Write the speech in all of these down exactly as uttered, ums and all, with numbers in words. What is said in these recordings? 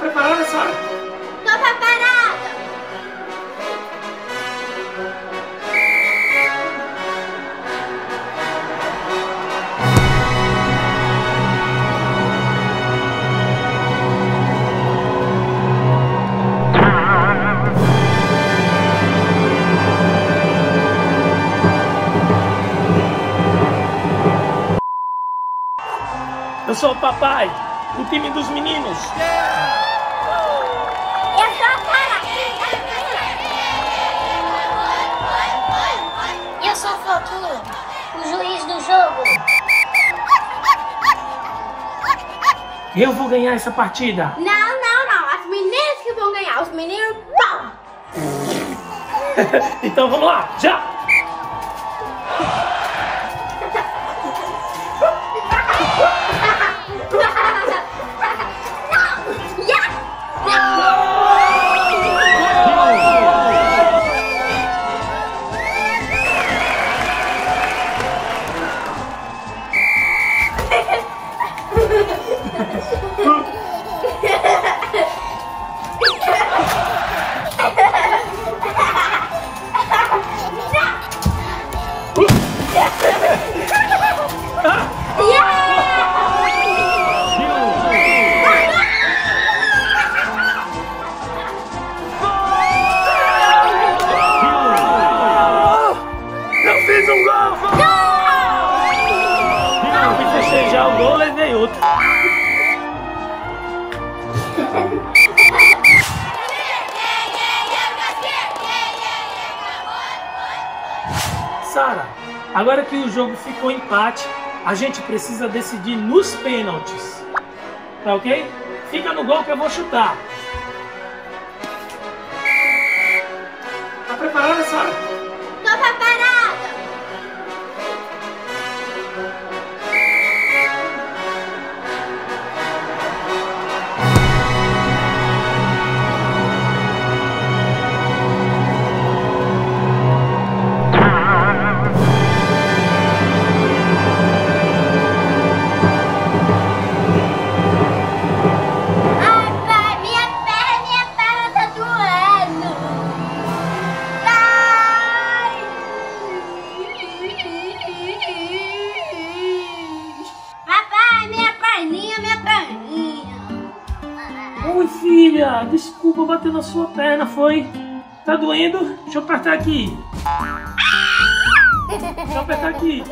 preparada, Sarah? Tô preparada! Eu sou o papai, o time dos meninos. Eu sou a Sarah. Eu sou o Foquinho, o juiz do jogo. Eu vou ganhar essa partida. Não, não, não. As meninas que vão ganhar. Os meninos vão. Então vamos lá, já. Sarah, agora que o jogo ficou empate, a gente precisa decidir nos pênaltis. Tá ok? Fica no gol que eu vou chutar. Tá preparada, Sarah? Tô preparada! Oi, filha, desculpa bater na sua perna, foi? Tá doendo? Deixa eu apertar aqui. Deixa eu apertar aqui.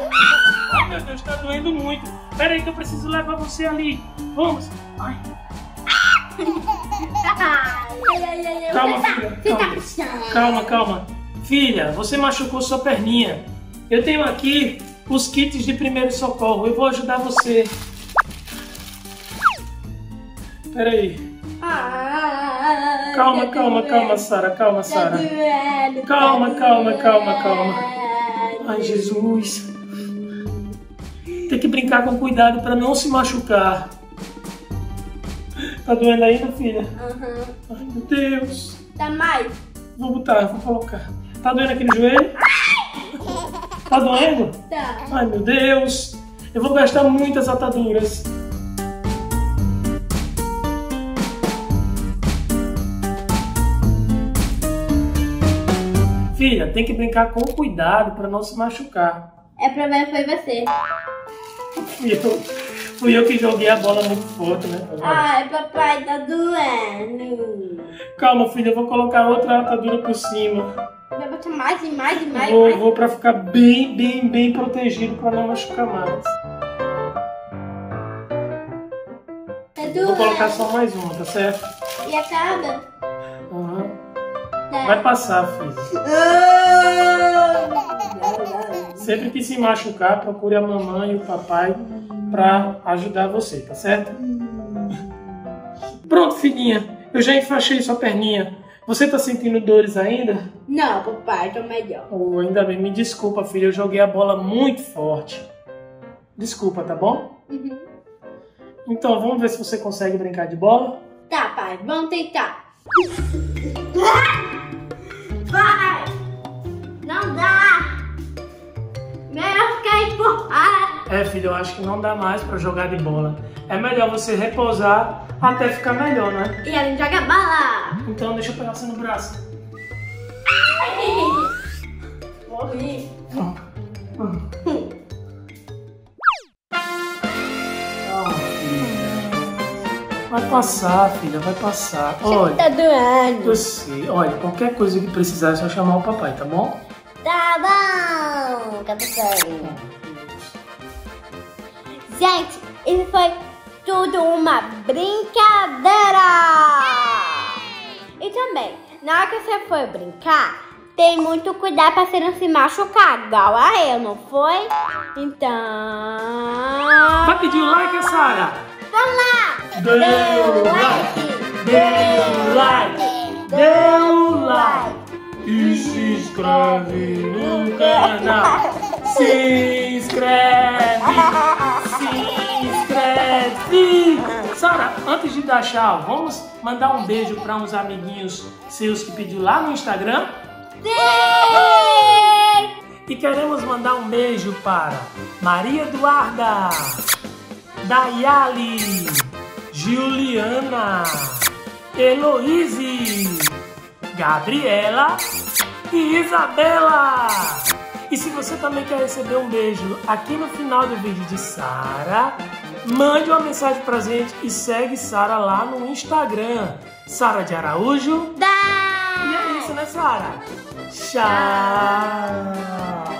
Ai, meu Deus, tá doendo muito. Pera aí que eu preciso levar você ali. Vamos. Ai. Calma, filha. Calma. calma, calma. Filha, você machucou sua perninha. Eu tenho aqui os kits de primeiro socorro. Eu vou ajudar você. Pera aí. Ah, calma, tá calma, doendo. calma, Sarah, calma, Sarah. Tá doendo, calma, tá calma, calma, calma. Ai, Jesus. Tem que brincar com cuidado para não se machucar. Tá doendo ainda, filha? Aham. Uhum. Ai, meu Deus. Tá mais? Vou botar, vou colocar. Tá doendo aqui no joelho? Tá doendo? Tá. Ai, meu Deus. Eu vou gastar muitas ataduras. Filha, tem que brincar com cuidado para não se machucar. É, problema foi você. Fui eu, fui eu que joguei a bola muito forte, né? Agora. Ai, papai, tá doendo. Calma, filha, eu vou colocar outra atadura por cima. Vai botar mais e mais e mais. Vou, mais. vou para ficar bem, bem, bem protegido para não machucar mais. Tá doendo. Vou colocar só mais uma, tá certo? E acaba? Aham. Uhum. Vai passar, filho. Sempre que se machucar, procure a mamãe e o papai pra ajudar você, tá certo? Pronto, filhinha. Eu já enfaixei sua perninha. Você tá sentindo dores ainda? Não, papai, tô melhor. Oh, ainda bem. Me desculpa, filha. Eu joguei a bola muito forte. Desculpa, tá bom? Uhum. Então, vamos ver se você consegue brincar de bola? Tá, pai. Vamos tentar. Vai! Não dá! Melhor ficar empurrado! É, filho, eu acho que não dá mais pra jogar de bola. É melhor você repousar até ficar melhor, né? E a gente joga bala! Então deixa eu pegar você no braço. Morri! Ah. Hum. Ah, filho. Vai passar, filha, vai passar. Olha, tá doendo. Eu sei. Olha, qualquer coisa que precisar é só chamar o papai, tá bom? Tá bom, capitão. Gente, isso foi tudo uma brincadeira. E também, na hora que você for brincar, tem muito cuidado pra você não se machucar, igual a eu, não foi? Então... Vai pedir um like, Sarah? Vamos lá! Dê um like! Dê um like! Dê um like! E se inscreve no canal! Se inscreve! Se inscreve! Sarah, antes de dar tchau, vamos mandar um beijo pra uns amiguinhos seus que pediu lá no Instagram? Sim! E queremos mandar um beijo para Maria Eduarda, Dayali, Juliana, Heloise, Gabriela e Isabela. E se você também quer receber um beijo aqui no final do vídeo de Sarah, mande uma mensagem pra gente e segue Sarah lá no Instagram. Sarah de Araújo. Da... E é isso, né, Sarah? Tchau!